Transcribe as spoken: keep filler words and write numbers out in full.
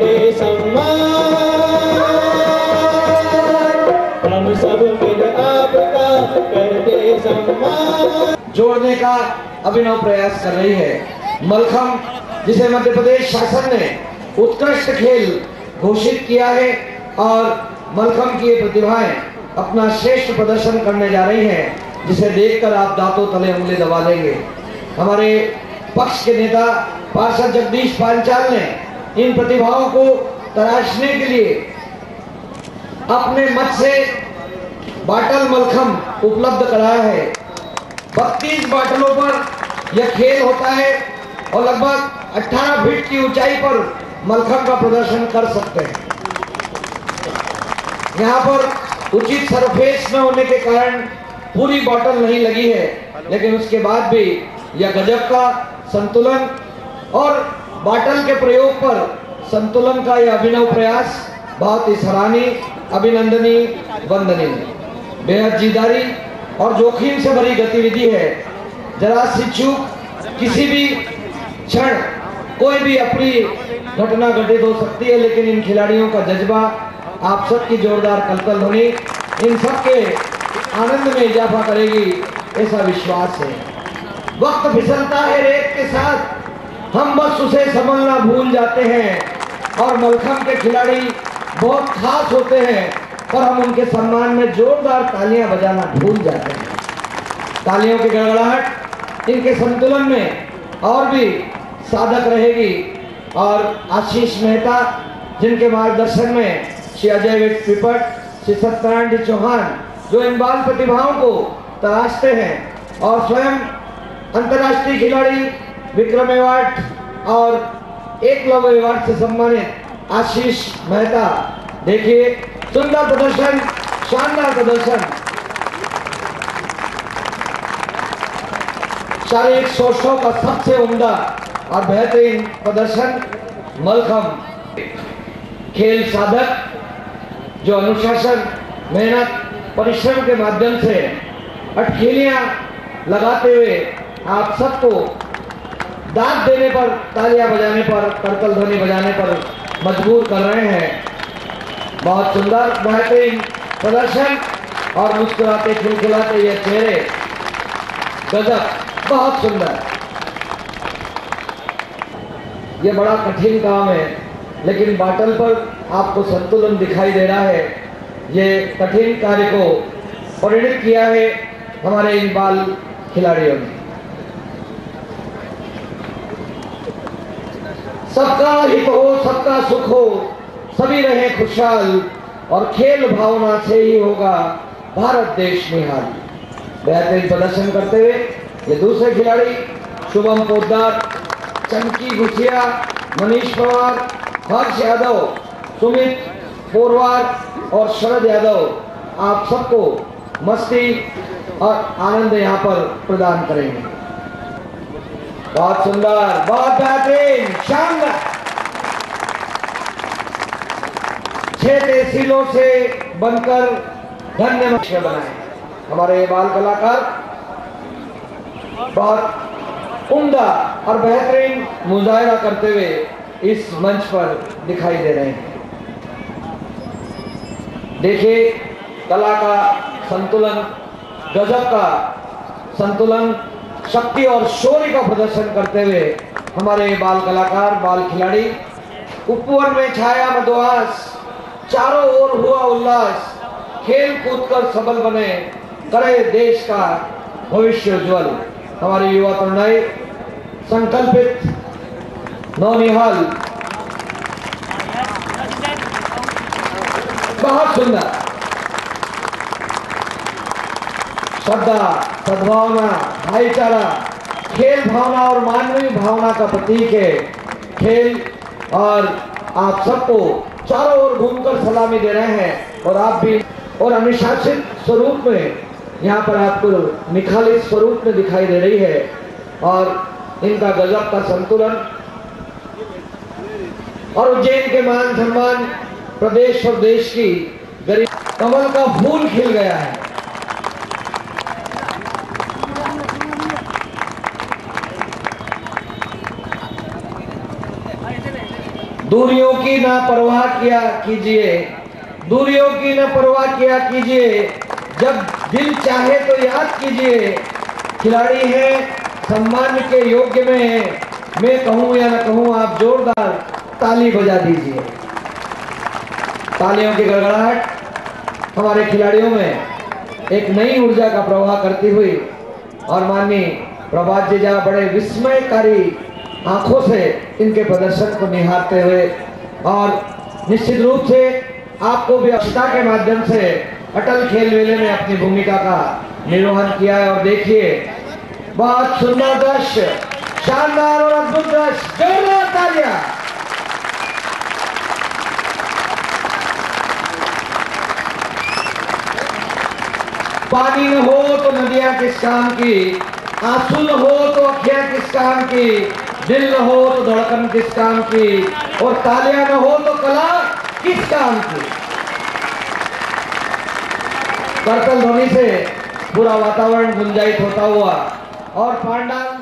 बटे सम्मान, हम सब मिल आपका करते सम्मान। जोड़ने का अभिनव प्रयास कर रही है मलखम, जिसे मध्य प्रदेश शासन ने उत्कृष्ट खेल घोषित किया है और मलखम की प्रतिभाएं अपना श्रेष्ठ प्रदर्शन करने जा रही हैं, जिसे देखकर आप दांतों तले उंगली दबा देंगे। हमारे पक्ष के नेता पार्षद जगदीश पांचाल ने इन प्रतिभाओं को तराशने के लिए अपने मत से बाटल मलखम उपलब्ध कराया है। बत्तीस बाटलों पर यह खेल होता है और लगभग अठारह फीट की ऊंचाई पर मलखम का प्रदर्शन कर सकते हैं। यहाँ पर उचित सरफेस न होने के कारण पूरी बॉटल नहीं लगी है, लेकिन उसके बाद भी यह गजब का संतुलन और बॉटल के प्रयोग पर संतुलन का यह अभिनव प्रयास बहुत ही सराहनीय, अभिनंदनीय, वंदनीय, बेहद जीदारी और जोखिम से भरी गतिविधि है। जरा सी चूक, किसी भी क्षण कोई भी अपनी घटना घटित हो सकती है, लेकिन इन खिलाड़ियों का जज्बा, आप सबकी जोरदार कलकल होनी इन सबके आनंद में इजाफा करेगी, ऐसा विश्वास है। वक्त फिसलता है रेत के साथ, हम बस उसे संभलना भूल जाते हैं और मलखम के खिलाड़ी बहुत खास होते हैं, पर हम उनके सम्मान में जोरदार तालियां बजाना भूल जाते हैं। तालियों की गड़गड़ाहट इनके संतुलन में और भी साधक रहेगी। और आशीष मेहता, जिनके मार्गदर्शन में श्री अजय त्रिपट, श्री सत्यनारायण जी चौहान, जो इन बाल प्रतिभाओं को तराशते हैं और स्वयं अंतर्राष्ट्रीय खिलाड़ी विक्रम अवार्ड और एकलव्य अवार्ड से सम्मानित आशीष मेहता। देखिए सुंदर प्रदर्शन, शानदार प्रदर्शन। शारीरिक शोषों का सबसे उम्दा और बेहतरीन प्रदर्शन मलखम। खेल साधक जो अनुशासन, मेहनत, परिश्रम के माध्यम से अटखेलियां लगाते हुए आप सबको दाद देने पर, तालियां बजाने पर, करतल ध्वनि बजाने पर मजबूर कर रहे हैं। बहुत सुंदर, बेहतरीन प्रदर्शन और मुस्कुराते खिलखिलाते ये चेहरे, गजब, बहुत सुंदर। ये बड़ा कठिन काम है, लेकिन बाटल पर आपको संतुलन दिखाई दे रहा है। ये कठिन कार्य को परिणित किया है हमारे इन बाल खिलाड़ियों ने। सबका हित हो, सबका सुख हो, सभी रहे खुशहाल और खेल भावना से ही होगा भारत देश निहाल। बेहतरीन प्रदर्शन करते हुए ये दूसरे खिलाड़ी शुभम पोद्दार, चंकी गुचिया, मनीष पवार, हर्ष यादव, सुमित पोरवाल और शरद यादव आप सबको मस्ती और आनंद यहाँ पर प्रदान करेंगे। बहुत सुंदर, बहुत बेहतरीन, शानदार। छह तहसीलों से बनकर धन्य नक्शे बनाए हमारे बाल कलाकार। बहुत उम्दा और बेहतरीन मुजाहरा करते हुए इस मंच पर दिखाई दे रहे हैं। देखिए कला का संतुलन, गजब का संतुलन, शक्ति और शौर्य का प्रदर्शन करते हुए हमारे बाल कलाकार, बाल खिलाड़ी। उपवन में छाया मधुआस, चारों ओर हुआ उल्लास, खेल कूद कर सबल बने, करे देश का भविष्य उज्ज्वल। हमारे युवा तरुणाई संकल्पित, नौनिहाल, बहुत सुंदर। श्रद्धा, सद्भावना, भाईचारा, खेल भावना और मानवीय भावना का प्रतीक है खेल। और आप सबको चारों ओर घूमकर सलामी दे रहे हैं और आप भी और अनुशासित स्वरूप में यहाँ पर आपको निखालिस स्वरूप में दिखाई दे रही है और इनका गजब का संतुलन और उज्जैन के मान सम्मान, प्रदेश और देश की गरीब। कमल का फूल खिल गया है। दूरियों की ना परवाह किया कीजिए, दूरियों की ना परवाह किया कीजिए, जब दिल चाहे तो याद कीजिए, खिलाड़ी है सम्मान के योग्य में है, मैं कहूं या ना कहूं, आप जोरदार ताली बजा दीजिए। तालियों की गड़गड़ाहट हमारे खिलाड़ियों में एक नई ऊर्जा का प्रवाह करती हुई और माननीय प्रभात जीजा बड़े विस्मयकारी आंखों से इनके प्रदर्शन को निहारते हुए और निश्चित रूप से आपको भी अक्षता के माध्यम से अटल खेल मेले में अपनी भूमिका का निर्वहन किया है। और देखिए बहुत सुंदर दृश्य, शानदार और अद्भुत दृश्य, जोरदार तालियां। पानी न हो तो नदियां किस काम की, आंसू न हो तो अखियां किस काम की, दिल न हो तो धड़कन किस काम की, और तालियां न हो तो कला किस काम की। करतल ध्वनि से पूरा वातावरण गुंजायित होता हुआ और पांडा